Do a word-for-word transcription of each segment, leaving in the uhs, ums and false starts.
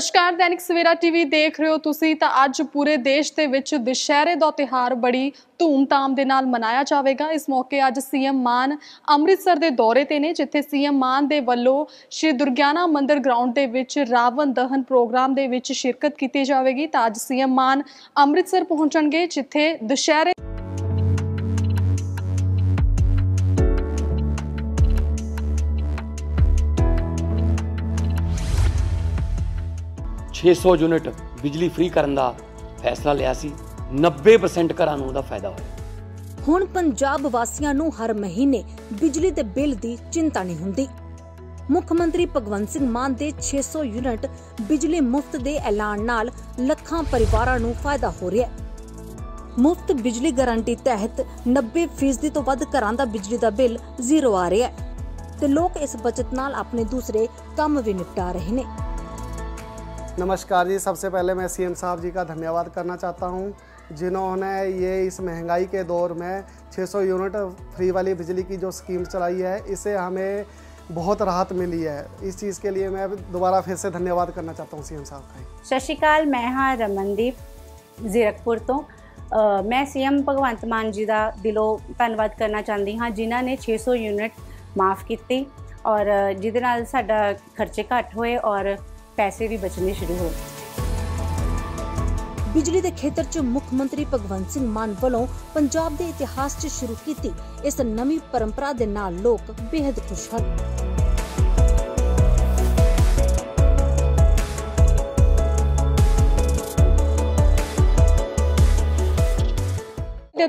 नमस्कार, दैनिक सवेरा टीवी देख रहे हो तुसी। तो अज पूरे देश के विच दशहरे का त्यौहार बड़ी धूमधाम के नाल मनाया जाएगा। इस मौके अज सी एम मान अमृतसर के दौरे पर ने, जिथे सी एम मान के वलों श्री दुर्गियाना मंदिर ग्राउंड के विच रावण दहन प्रोग्राम के विच शिरकत की जाएगी। तो अज सी एम मान अमृतसर पहुँचणगे, जिथे दशहरे छे सौ यूनिट बिजली फ्री करने का फैसला लिया सी। नब्बे परसेंट घरां नूं दा फायदा होया। हुण पंजाब वासियां नूं हर महीने बिजली दे बिल दी चिंता नहीं हुंदी। मुख्यमंत्री भगवंत सिंह मान दे छे सौ यूनिट बिजली मुफ्त दे ऐलान नाल लखां परिवारां नूं फायदा हो रिहा है। मुफ्त बिजली गारंटी तहत नब्बे फीसदी तो वध घरां दा बिजली दा बिल जीरो आ रिहा है ते लोक इस बचत नाल अपने दूसरे काम भी निपटा रहे ने। नमस्कार जी, सबसे पहले मैं सीएम साहब जी का धन्यवाद करना चाहता हूं, जिन्होंने ये इस महंगाई के दौर में छे सौ यूनिट फ्री वाली बिजली की जो स्कीम चलाई है, इसे हमें बहुत राहत मिली है। इस चीज़ के लिए मैं दोबारा फिर से धन्यवाद करना चाहता हूं सीएम साहब का। सत श्री अकाल, मैं हाँ रमनदीप जीरकपुर तो। आ, मैं सीएम भगवंत मान जी का दिलों धन्यवाद करना चाहती हाँ, जिन्हों ने छे सौ यूनिट माफ़ की और जिदे नाल साडा खर्चे घट होए और पैसे भी बचने शुरू हो। बिजली के खेतर च मुख्यमंत्री भगवंत सिंह मान वालों पंजाब के इतिहास च शुरू की इस नवी परंपरा के नाल लोग बेहद खुश हैं।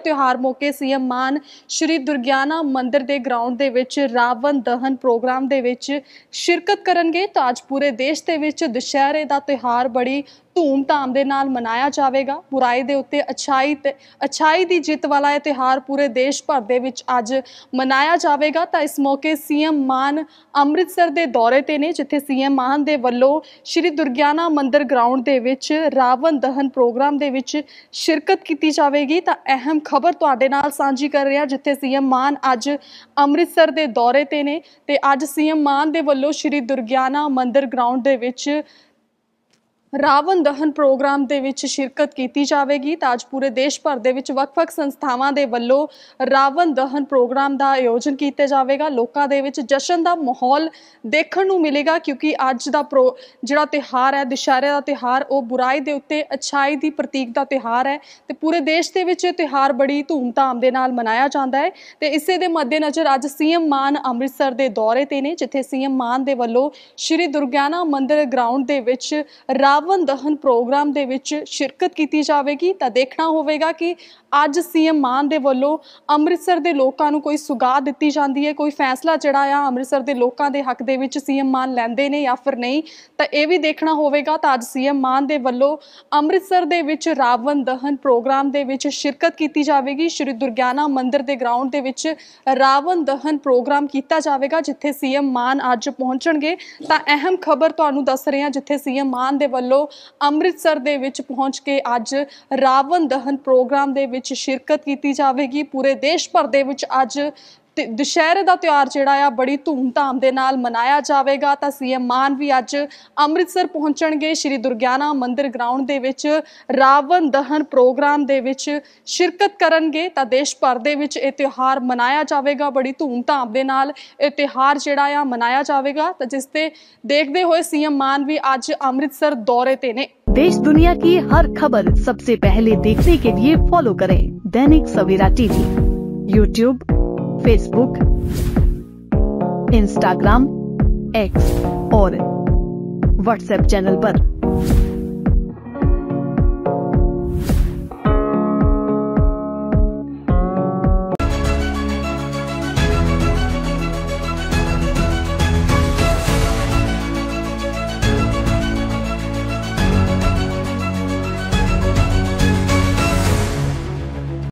त्यौहार मौके सीएम मान श्री दुर्गियाना मंदिर के ग्राउंड के विच रावण दहन प्रोग्राम के विच शिरकत करनगे। तो आज पूरे देश के विच दशहरे का त्यौहार बड़ी धूमधाम के नाल मनाया जाएगा। बुराई के उत्ते अच्छाई ते अच्छाई की जित वाला यह त्यौहार पूरे देश भर के विच अज मनाया जाएगा। तो इस मौके सीएम मान अमृतसर के दौरे पर ने, जिथे सीएम मान के वलों श्री दुर्गियाना मंदिर ग्राउंड के विच रावण दहन प्रोग्राम के विच शिरकत की जाएगी। तो अहम खबर तुहाडे नाल सांझी कर रहे हैं, जिथे सीएम मान अज अमृतसर के दौरे पर ने ते अज सीएम मान के वलों श्री दुर्गियाना मंदिर ग्राउंड के विच रावण दहन प्रोग्राम दे विच शिरकत की जाएगी। तो आज पूरे देश भर के विच वख-वख संस्थावां दे वलों रावण दहन प्रोग्राम का आयोजन किया जाएगा। लोगों के विच जश्न का माहौल देखण नूं मिलेगा, क्योंकि अज का प्रो जिहड़ा त्यौहार है दशहरे का त्यौहार, वो बुराई के उत्ते अच्छाई की प्रतीक का त्यौहार है। तो पूरे देश के विच त्यौहार बड़ी धूमधाम के नाल मनाया जाता है। तो इसे दे मद्देनज़र अज सीएम मान अमृतसर के दौरे पर ने, जिथे सीएम मान के वलों श्री दुर्गियाना मंदिर ग्राउंड के विच राव रावण दहन प्रोग्राम दे विच शिरकत की जाएगी। तो देखना होगा कि अज सीएम मान के वलों अमृतसर के लोगों कोई सुगात दी जाती है, कोई फैसला जड़ा आ अमृतसर के लोगों के हक दे विच सीएम मान लेंदे ने या फिर नहीं, तो यह भी देखना होगा। तो अज सीएम मान के वलों अमृतसर के विच रावण दहन प्रोग्राम के विच शिरकत की जाएगी। श्री दुर्गियाना मंदिर के ग्राउंड के विच रावण दहन प्रोग्राम किया जाएगा, जिथे सीएम मान अज पहुँचणगे। तो अहम खबर तुहानूं दस रहे हैं, जिथे सीएम मान के वलों अमृतसर दे विच पहुंच के अज रावण दहन प्रोग्राम दे विच शिरकत की जाएगी। पूरे देश भर दे विच अज दशहरे का त्यौहार जिहड़ा आ बड़ी धूमधाम के नाल मनाया जाएगा। तो सीएम मान भी अज अमृतसर पहुँचणगे, श्री दुर्गियाना मंदिर ग्राउंड दे विच रावण दहन प्रोग्राम दे विच शिरकत करनगे। तो देश भर दे विच इह त्यौहार मनाया जाएगा बड़ी धूमधाम के नाल। इह त्यौहार जिहड़ा आ मनाया जाएगा, तो जिसते देखते हुए सीएम मान भी अज अमृतसर दौरे ते ने। देश दुनिया की हर खबर सबसे पहले देखने के लिए फॉलो करें Dainik Savera TV, YouTube, Facebook, Instagram, X और व्हाट्सएप चैनल पर।